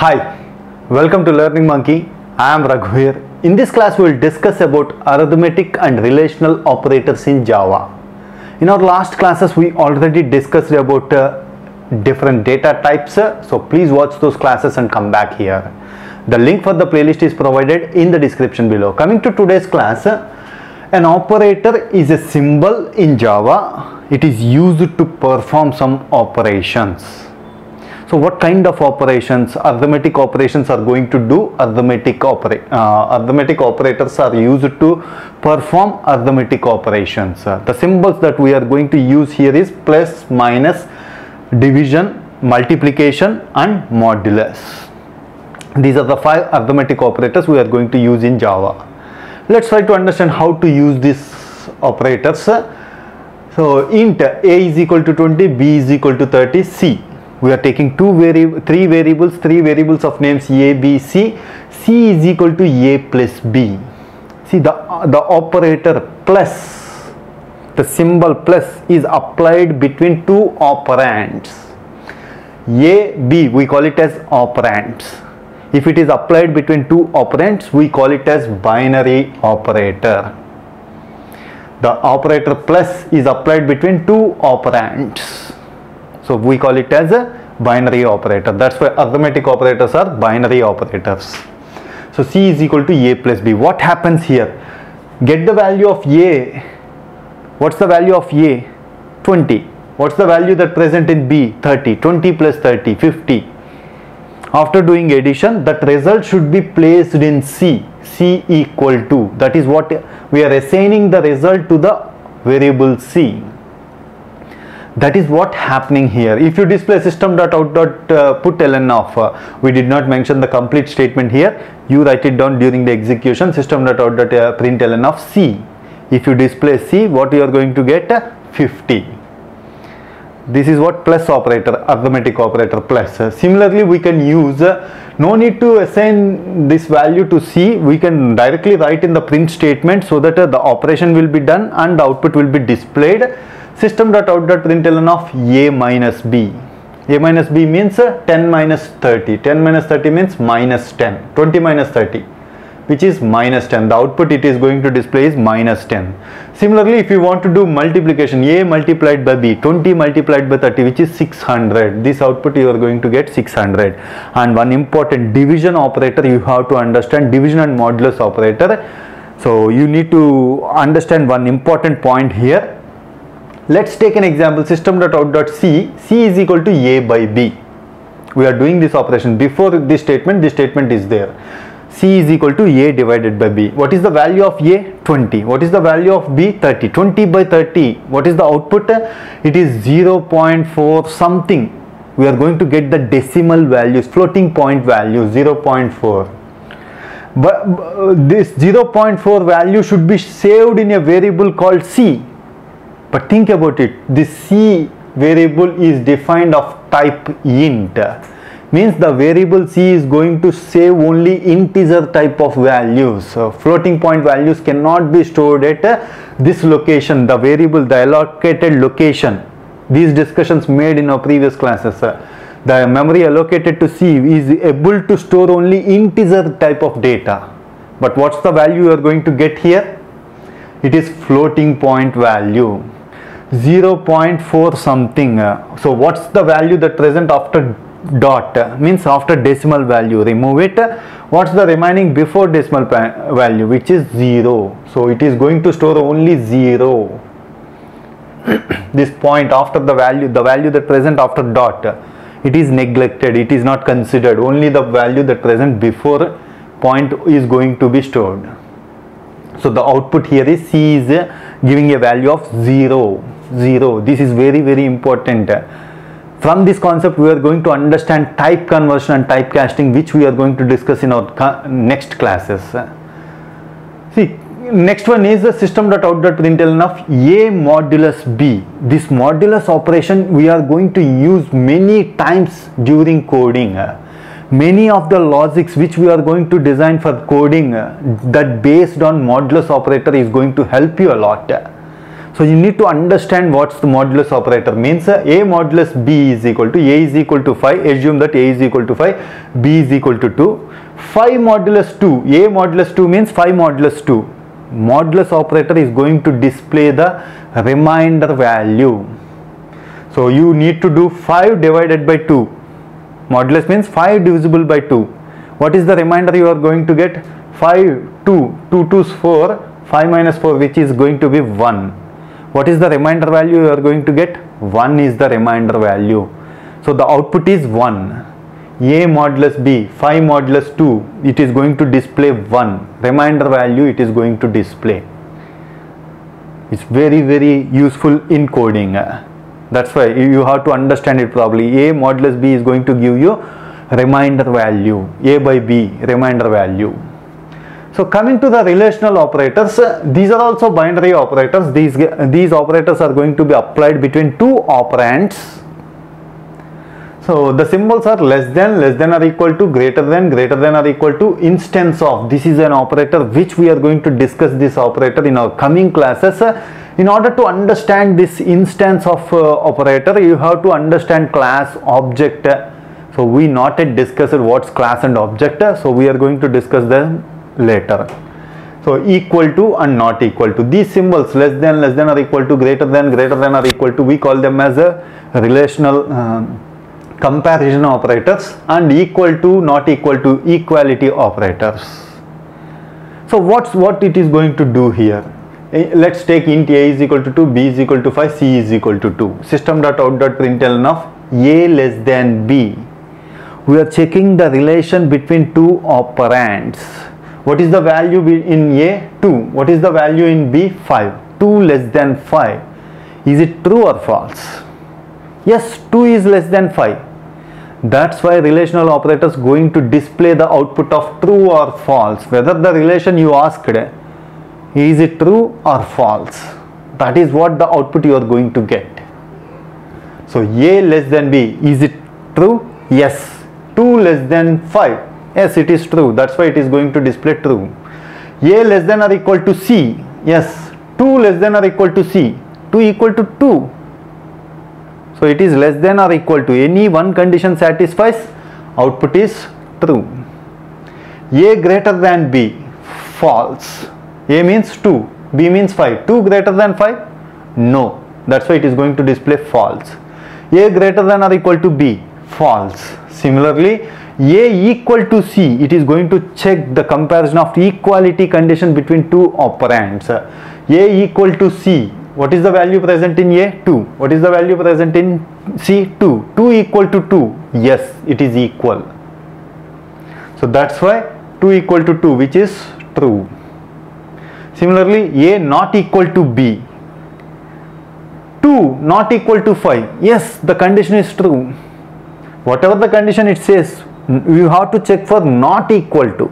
Hi, welcome to Learning Monkey. I am Raghu here. In this class we will discuss about arithmetic and relational operators in Java. In our last classes we already discussed about different data types, so please watch those classes and come back here. The link for the playlist is provided in the description below. Coming to today's class, an operator is a symbol in Java. It is used to perform some operations. So what kind of operations? Arithmetic operations are going to do. Arithmetic operators are used to perform arithmetic operations. The symbols that we are going to use here is plus, minus, division, multiplication and modulus. These are the five arithmetic operators we are going to use in Java. Let's try to understand how to use these operators. So int a is equal to 20, b is equal to 30, c. We are taking three variables of names a, b, c. c is equal to a plus b. See, the operator plus, the symbol plus is applied between two operands. A, b, we call it as operands. If it is applied between two operands, we call it as binary operator. The operator plus is applied between two operands, so we call it as a binary operator. That's why arithmetic operators are binary operators. So c is equal to a plus b. What happens here? Get the value of a. What's the value of a? 20. What's the value that present in b? 30. 20 plus 30, 50. After doing addition, that result should be placed in c. c equal to, that is what we are assigning the result to the variable c. That is what happening here. If you display system.out.putln of, we did not mention the complete statement here. You write it down during the execution, system.out.println of c. If you display c, what you are going to get? 50. This is what plus operator, arithmetic operator plus. Similarly, we can use, no need to assign this value to c. We can directly write in the print statement so that the operation will be done and the output will be displayed. System.out.println of a minus b. a minus b means 10 minus 30. 10 minus 30 means minus 10. 20 minus 30, which is minus 10. The output it is going to display is minus 10. Similarly, if you want to do multiplication, a multiplied by b, 20 multiplied by 30, which is 600. This output you are going to get 600. And one important division operator you have to understand, division and modulus operator. So you need to understand one important point here. Let's take an example, system.out.c. c is equal to a by b. We are doing this operation. Before this statement is there. c is equal to a divided by b. What is the value of a? 20. What is the value of b? 30. 20 by 30. What is the output? It is 0.4 something. We are going to get the decimal values, floating point values, 0.4. But this 0.4 value should be saved in a variable called c. But think about it. This c variable is defined of type int. Means the variable c is going to save only integer type of values. So floating point values cannot be stored at this location, the variable, the allocated location. These discussions made in our previous classes. The memory allocated to c is able to store only integer type of data. But what's the value you are going to get here? It is floating point value. 0.4 something. So what's the value that present after dot? Means after decimal value, remove it. What's the remaining before decimal value? Which is 0. So it is going to store only 0. This point after the value that present after dot, it is neglected, it is not considered. Only the value that present before point is going to be stored. So the output here is c is giving a value of 0. This is very, very important. From this concept, we are going to understand type conversion and type casting, which we are going to discuss in our next classes. See, next one is the system.out.println of a modulus b. This modulus operation we are going to use many times during coding. Many of the logics which we are going to design for coding that based on modulus operator is going to help you a lot. So you need to understand what's the modulus operator means. A modulus B is equal to, A is equal to 5, assume that A is equal to 5, B is equal to 2. 5 modulus 2, A modulus 2 means 5 modulus 2. Modulus operator is going to display the remainder value. So you need to do 5 divided by 2. Modulus means 5 divisible by 2. What is the remainder you are going to get? 5, 2, 2 2's 4, 5 minus 4, which is going to be 1. What is the remainder value you are going to get? 1 is the remainder value. So the output is 1. A modulus B, 5 modulus 2, it is going to display 1. Remainder value it is going to display. It's very useful in coding. That's why you have to understand it properly. A modulus B is going to give you remainder value. A by B, remainder value. So coming to the relational operators, these are also binary operators. These operators are going to be applied between two operands. So the symbols are less than or equal to, greater than or equal to, instance of. This is an operator which we are going to discuss this operator in our coming classes. In order to understand this instance of operator, you have to understand class, object. So we not yet discussed what's class and object. So we are going to discuss them later. So equal to and not equal to, these symbols less than or equal to, greater than or equal to, we call them as a relational comparison operators, and equal to, not equal to, equality operators. So what it is going to do here? Let's take int A is equal to 2, B is equal to 5, C is equal to 2. System.out.println of A less than B. We are checking the relation between two operands. What is the value in A? 2. What is the value in B? 5. 2 less than 5. Is it true or false? Yes, 2 is less than 5. That's why relational operators going to display the output of true or false. Whether the relation you asked, is it true or false? That is what the output you are going to get. So A less than B, is it true? Yes. 2 less than 5. Yes, it is true. That's why it is going to display true. A less than or equal to C. Yes. 2 less than or equal to C. 2 equal to 2. So it is less than or equal to, any one condition satisfies, output is true. A greater than B, false. A means 2, B means 5. 2 greater than 5? No. That's why it is going to display false. A greater than or equal to B, false. Similarly, A equal to C, it is going to check the comparison of equality condition between two operands. A equal to C. What is the value present in A? 2. What is the value present in C? 2. 2 equal to 2. Yes, it is equal. So that's why 2 equal to 2, which is true. Similarly, A not equal to B. 2 not equal to 5. Yes, the condition is true. Whatever the condition it says, you have to check for not equal to.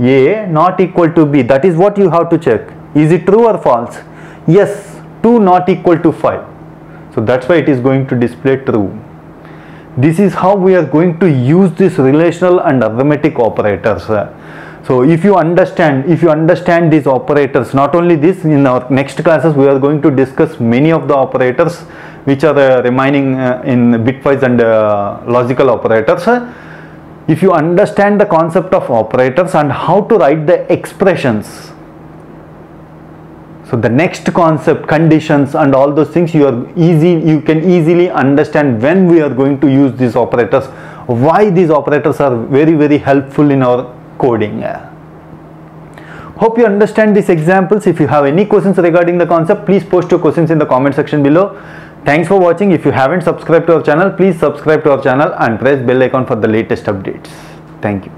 A not equal to B. That is what you have to check. Is it true or false? Yes, 2 not equal to 5. So that's why it is going to display true. This is how we are going to use this relational and arithmetic operators. So if you understand these operators, not only this, in our next classes we are going to discuss many of the operators which are remaining in bitwise and logical operators. If you understand the concept of operators and how to write the expressions, so the next concept, conditions and all those things, you can easily understand when we are going to use these operators, why these operators are very helpful in our coding. Hope you understand these examples. If you have any questions regarding the concept, please post your questions in the comment section below. Thanks for watching. If you haven't subscribed to our channel, please subscribe to our channel and press bell icon for the latest updates. Thank you.